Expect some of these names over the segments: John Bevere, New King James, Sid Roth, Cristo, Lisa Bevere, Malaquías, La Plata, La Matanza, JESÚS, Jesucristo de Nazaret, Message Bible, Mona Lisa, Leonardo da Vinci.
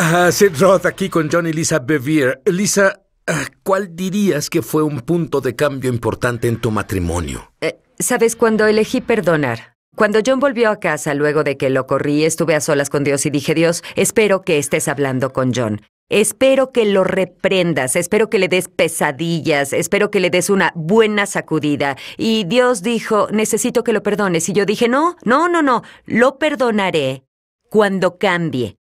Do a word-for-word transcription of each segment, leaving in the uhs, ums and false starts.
Uh, Sid Roth aquí con John y Lisa Bevere. Lisa, uh, ¿cuál dirías que fue un punto de cambio importante en tu matrimonio? Eh, Sabes, cuando elegí perdonar. Cuando John volvió a casa luego de que lo corrí, estuve a solas con Dios y dije, Dios, espero que estés hablando con John. Espero que lo reprendas, espero que le des pesadillas, espero que le des una buena sacudida. Y Dios dijo, necesito que lo perdones. Y yo dije, no, no, no, no, lo perdonaré cuando cambie.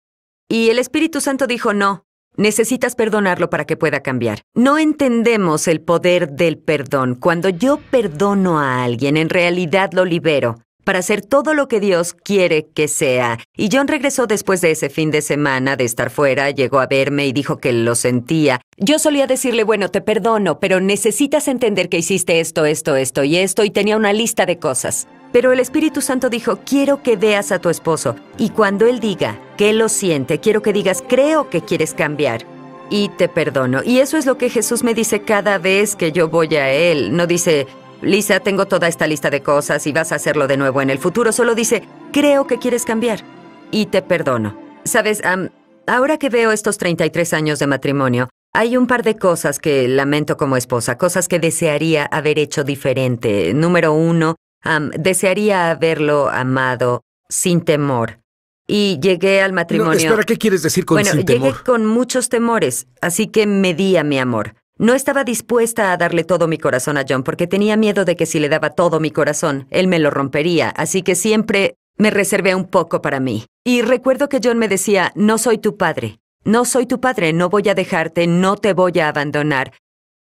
Y el Espíritu Santo dijo, no, necesitas perdonarlo para que pueda cambiar. No entendemos el poder del perdón. Cuando yo perdono a alguien, en realidad lo libero para hacer todo lo que Dios quiere que sea. Y John regresó después de ese fin de semana de estar fuera, llegó a verme y dijo que lo sentía. Yo solía decirle, bueno, te perdono, pero necesitas entender que hiciste esto, esto, esto y esto, y tenía una lista de cosas. Pero el Espíritu Santo dijo, quiero que veas a tu esposo. Y cuando él diga que lo siente, quiero que digas, creo que quieres cambiar. Y te perdono. Y eso es lo que Jesús me dice cada vez que yo voy a él. No dice, Lisa, tengo toda esta lista de cosas y vas a hacerlo de nuevo en el futuro. Solo dice, creo que quieres cambiar y te perdono. Sabes, um, ahora que veo estos treinta y tres años de matrimonio, hay un par de cosas que lamento como esposa, cosas que desearía haber hecho diferente. Número uno, um, desearía haberlo amado sin temor. Y llegué al matrimonio... No, espera, ¿qué quieres decir con bueno, sin temor? Bueno, llegué con muchos temores, así que medí a mi amor. No estaba dispuesta a darle todo mi corazón a John porque tenía miedo de que si le daba todo mi corazón, él me lo rompería. Así que siempre me reservé un poco para mí. Y recuerdo que John me decía, no soy tu padre. No soy tu padre, no voy a dejarte, no te voy a abandonar.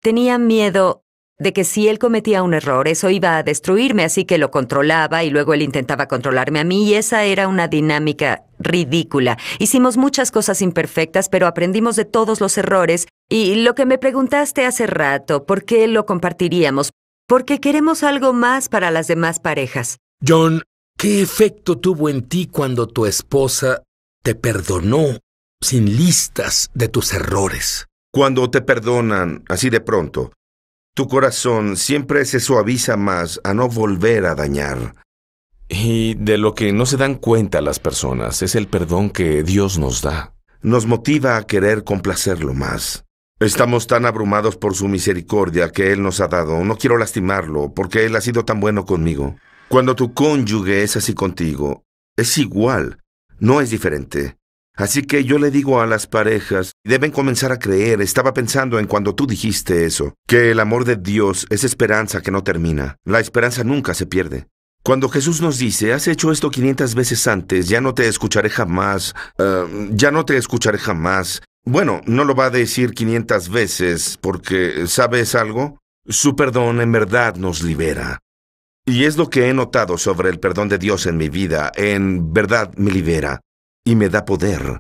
Tenía miedo de que si él cometía un error, eso iba a destruirme, así que lo controlaba y luego él intentaba controlarme a mí y esa era una dinámica ridícula. Hicimos muchas cosas imperfectas, pero aprendimos de todos los errores. Y lo que me preguntaste hace rato, ¿por qué lo compartiríamos? Porque queremos algo más para las demás parejas. John, ¿qué efecto tuvo en ti cuando tu esposa te perdonó sin listas de tus errores? Cuando te perdonan así de pronto, tu corazón siempre se suaviza más a no volver a dañar. Y de lo que no se dan cuenta las personas es el perdón que Dios nos da. Nos motiva a querer complacerlo más. Estamos tan abrumados por su misericordia que Él nos ha dado. No quiero lastimarlo, porque Él ha sido tan bueno conmigo. Cuando tu cónyuge es así contigo, es igual, no es diferente. Así que yo le digo a las parejas, deben comenzar a creer. Estaba pensando en cuando tú dijiste eso, que el amor de Dios es esperanza que no termina. La esperanza nunca se pierde. Cuando Jesús nos dice, has hecho esto quinientas veces antes, ya no te escucharé jamás, uh, ya no te escucharé jamás. Bueno, no lo va a decir quinientas veces porque, ¿sabes algo? Su perdón en verdad nos libera. Y es lo que he notado sobre el perdón de Dios en mi vida. En verdad me libera y me da poder.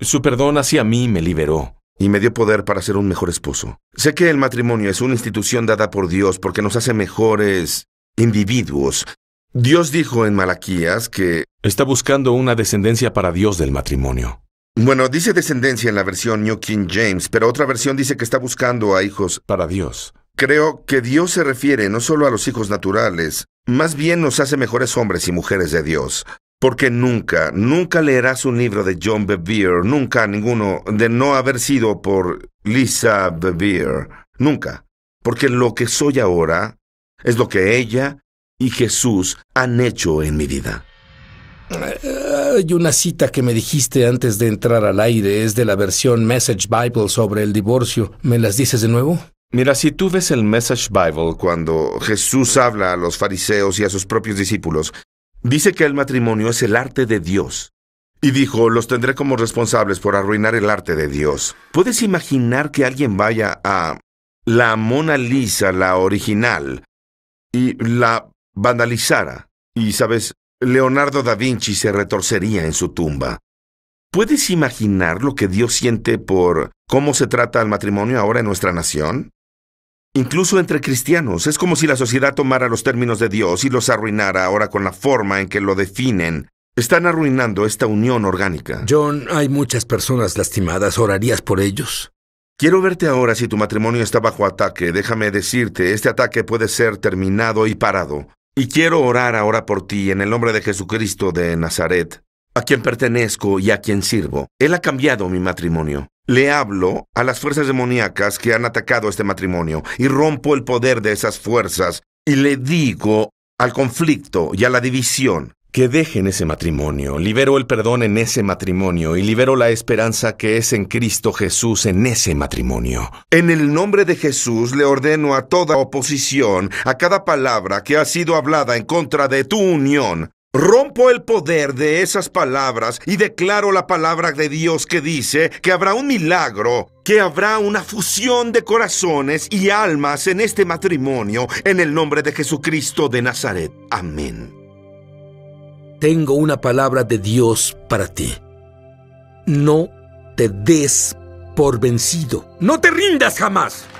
Su perdón hacia mí me liberó. Y me dio poder para ser un mejor esposo. Sé que el matrimonio es una institución dada por Dios porque nos hace mejores individuos. Dios dijo en Malaquías que... Está buscando una descendencia para Dios del matrimonio. Bueno, dice descendencia en la versión New King James, pero otra versión dice que está buscando a hijos... Para Dios. Creo que Dios se refiere no solo a los hijos naturales, más bien nos hace mejores hombres y mujeres de Dios. Porque nunca, nunca leerás un libro de John Bevere, nunca ninguno, de no haber sido por Lisa Bevere. Nunca. Porque lo que soy ahora es lo que ella... y Jesús han hecho en mi vida. Hay una cita que me dijiste antes de entrar al aire. Es de la versión Message Bible sobre el divorcio. ¿Me las dices de nuevo? Mira, si tú ves el Message Bible cuando Jesús habla a los fariseos y a sus propios discípulos, dice que el matrimonio es el arte de Dios. Y dijo, los tendré como responsables por arruinar el arte de Dios. ¿Puedes imaginar que alguien vaya a la Mona Lisa, la original, y la... vandalizara, y, ¿sabes? Leonardo da Vinci se retorcería en su tumba. ¿Puedes imaginar lo que Dios siente por cómo se trata el matrimonio ahora en nuestra nación? Incluso entre cristianos, es como si la sociedad tomara los términos de Dios y los arruinara ahora con la forma en que lo definen. Están arruinando esta unión orgánica. John, hay muchas personas lastimadas. ¿Orarías por ellos? Quiero verte ahora si tu matrimonio está bajo ataque. Déjame decirte, este ataque puede ser terminado y parado. Y quiero orar ahora por ti en el nombre de Jesucristo de Nazaret. a quien pertenezco y a quien sirvo. Él ha cambiado mi matrimonio. Le hablo a las fuerzas demoníacas que han atacado este matrimonio y rompo el poder de esas fuerzas y le digo al conflicto y a la división que dejen ese matrimonio. Libero el perdón en ese matrimonio y libero la esperanza que es en Cristo Jesús en ese matrimonio. En el nombre de Jesús le ordeno a toda oposición, a cada palabra que ha sido hablada en contra de tu unión. Rompo el poder de esas palabras y declaro la palabra de Dios que dice que habrá un milagro, que habrá una fusión de corazones y almas en este matrimonio, en el nombre de Jesucristo de Nazaret. Amén. Tengo una palabra de Dios para ti. No te des por vencido. No te rindas jamás.